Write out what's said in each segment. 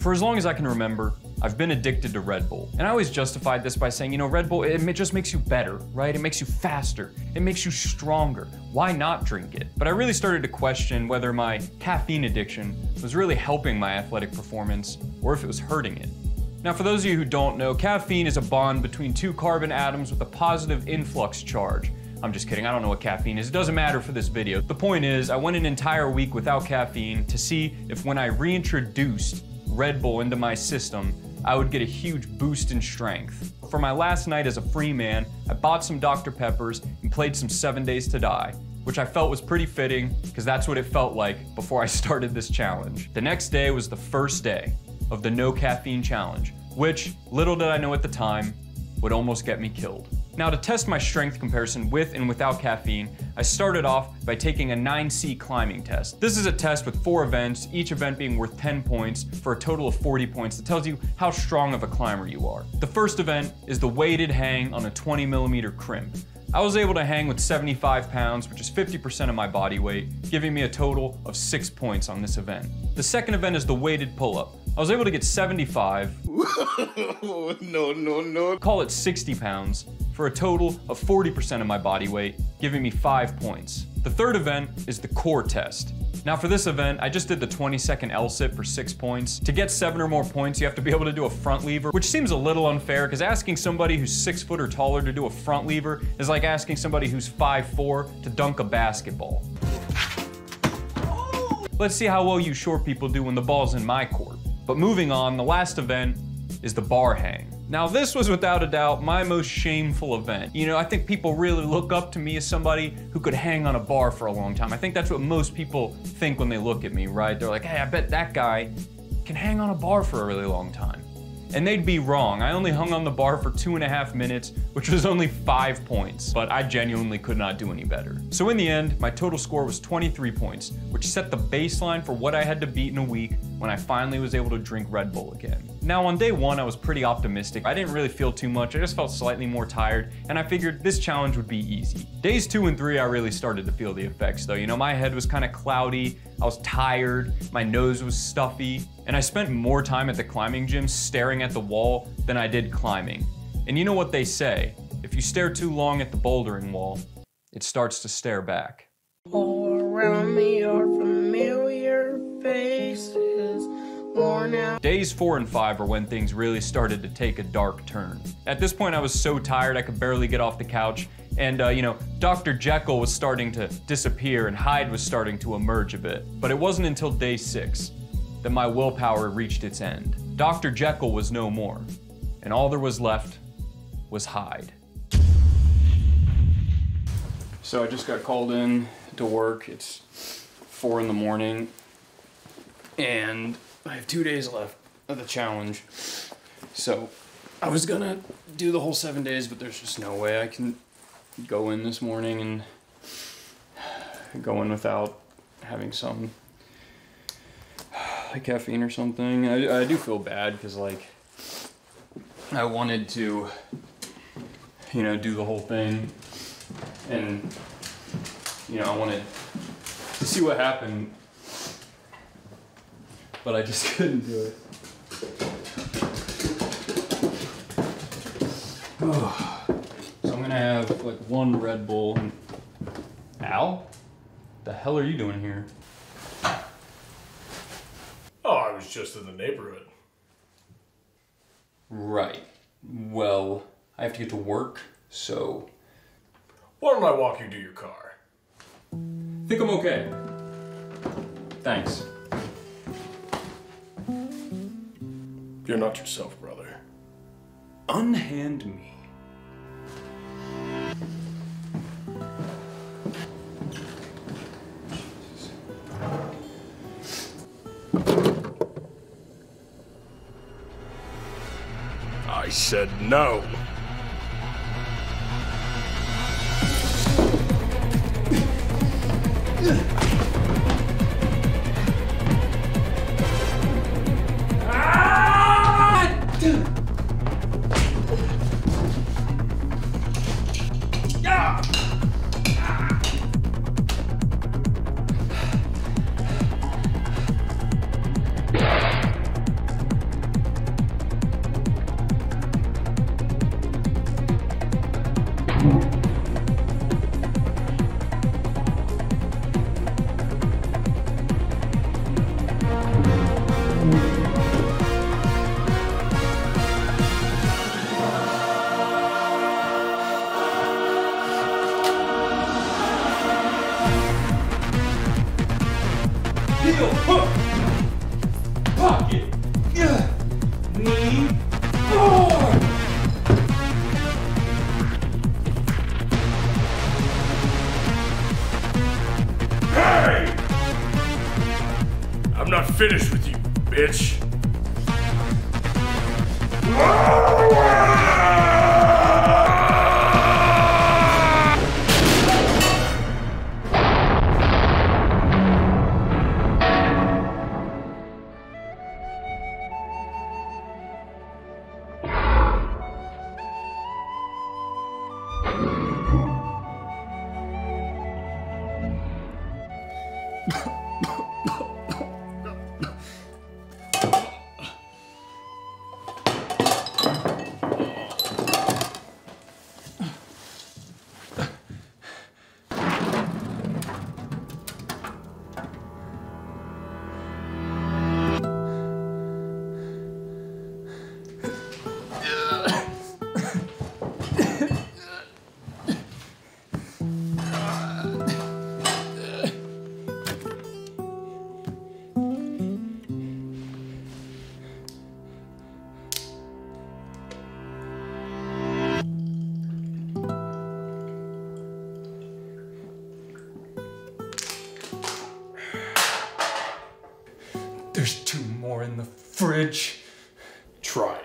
For as long as I can remember, I've been addicted to Red Bull. And I always justified this by saying, you know, Red Bull, it just makes you better, right? It makes you faster. It makes you stronger. Why not drink it? But I really started to question whether my caffeine addiction was really helping my athletic performance or if it was hurting it. Now, for those of you who don't know, caffeine is a bond between two carbon atoms with a positive influx charge. I'm just kidding, I don't know what caffeine is. It doesn't matter for this video. The point is, I went an entire week without caffeine to see if when I reintroduced Red Bull into my system, I would get a huge boost in strength. For my last night as a free man, I bought some Dr. Peppers and played some 7 Days to Die, which I felt was pretty fitting because that's what it felt like before I started this challenge. The next day was the first day of the no caffeine challenge, which, little did I know at the time, would almost get me killed. Now, to test my strength comparison with and without caffeine, I started off by taking a 9C climbing test. This is a test with 4 events, each event being worth 10 points for a total of 40 points that tells you how strong of a climber you are. The first event is the weighted hang on a 20mm crimp. I was able to hang with 75 pounds, which is 50% of my body weight, giving me a total of 6 points on this event. The second event is the weighted pull-up. I was able to get 75, call it 60 pounds, for a total of 40% of my body weight, giving me 5 points. The third event is the core test. Now for this event, I just did the 20-second L-sit for 6 points. To get 7 or more points, you have to be able to do a front lever, which seems a little unfair because asking somebody who's 6 foot or taller to do a front lever is like asking somebody who's 5'4" to dunk a basketball. Let's see how well you short people do when the ball's in my court. But moving on, the last event is the bar hang. Now this was without a doubt my most shameful event. You know, I think people really look up to me as somebody who could hang on a bar for a long time. I think that's what most people think when they look at me, right? They're like, hey, I bet that guy can hang on a bar for a really long time. And they'd be wrong. I only hung on the bar for 2.5 minutes, which was only 5 points, but I genuinely could not do any better. So in the end, my total score was 23 points, which set the baseline for what I had to beat in a week when I finally was able to drink Red Bull again. Now on day one, I was pretty optimistic. I didn't really feel too much. I just felt slightly more tired, and I figured this challenge would be easy. Days 2 and 3, I really started to feel the effects though. You know, my head was kind of cloudy, I was tired, my nose was stuffy, and I spent more time at the climbing gym staring at the wall than I did climbing. And you know what they say, if you stare too long at the bouldering wall, it starts to stare back. All around me are familiar faces, worn out. Days 4 and 5 are when things really started to take a dark turn. At this point, I was so tired I could barely get off the couch. And you know, Dr. Jekyll was starting to disappear and Hyde was starting to emerge a bit. But it wasn't until day 6 that my willpower reached its end. Dr. Jekyll was no more, and all there was left was Hyde. So I just got called in to work. It's 4 in the morning, and I have 2 days left of the challenge. So I was gonna do the whole 7 days, but there's just no way I can go in this morning and go in without having some like caffeine or something. I do feel bad because like I wanted to, you know, do the whole thing, and you know, I wanted to see what happened, but I just couldn't do it. Oh. I have like 1 Red Bull. Ow, the hell are you doing here? Oh, I was just in the neighborhood. Right. Well, I have to get to work, so why don't I walk you to your car? Think I'm okay. Thanks. You're not yourself, brother. Unhand me. I said no. There's two more in the fridge. Try it.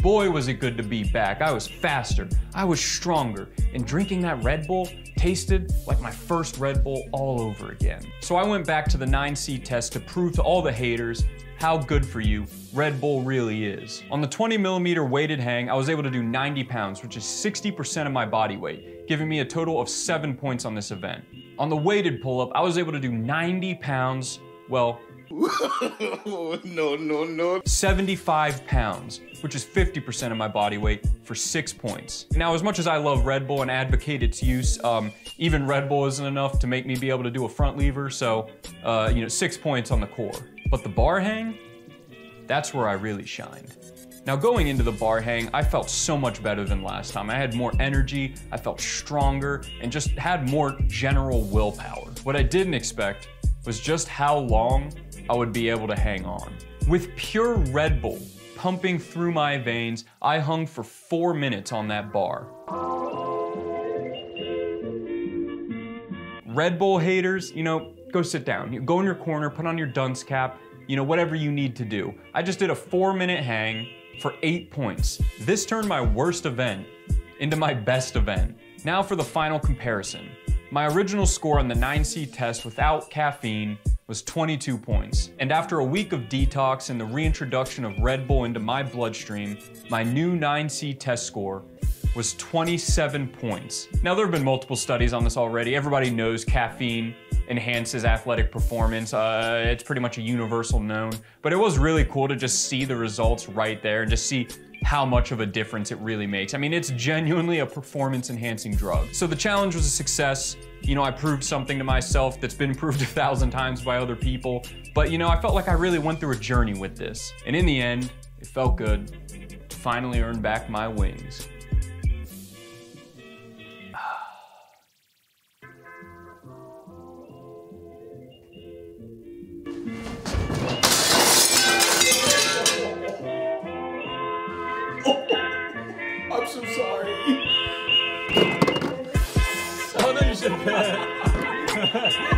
Boy, was it good to be back. I was faster, I was stronger, and drinking that Red Bull tasted like my first Red Bull all over again. So I went back to the 9C test to prove to all the haters how good for you Red Bull really is. On the 20mm weighted hang, I was able to do 90 pounds, which is 60% of my body weight, giving me a total of 7 points on this event. On the weighted pull-up, I was able to do 90 pounds, well, no. 75 pounds, which is 50% of my body weight for 6 points. Now, as much as I love Red Bull and advocate its use, even Red Bull isn't enough to make me be able to do a front lever, so, 6 points on the core. But the bar hang, that's where I really shined. Now, going into the bar hang, I felt so much better than last time. I had more energy, I felt stronger, and just had more general willpower. What I didn't expect was just how long I would be able to hang on. With pure Red Bull pumping through my veins, I hung for 4 minutes on that bar. Red Bull haters, go sit down. You go in your corner, put on your dunce cap, whatever you need to do. I just did a 4-minute hang for 8 points. This turned my worst event into my best event. Now for the final comparison. My original score on the 9C test without caffeine was 22 points. And after a week of detox and the reintroduction of Red Bull into my bloodstream, my new 9C test score was 27 points. Now, there have been multiple studies on this already. Everybody knows caffeine enhances athletic performance. It's pretty much a universal known, but it was really cool to just see the results right there and just see how much of a difference it really makes. I mean, it's genuinely a performance-enhancing drug. So the challenge was a success. I proved something to myself that's been proved 1,000 times by other people. But I felt like I really went through a journey with this. And in the end, it felt good to finally earn back my wings. I'm so sorry. Oh no, you should have.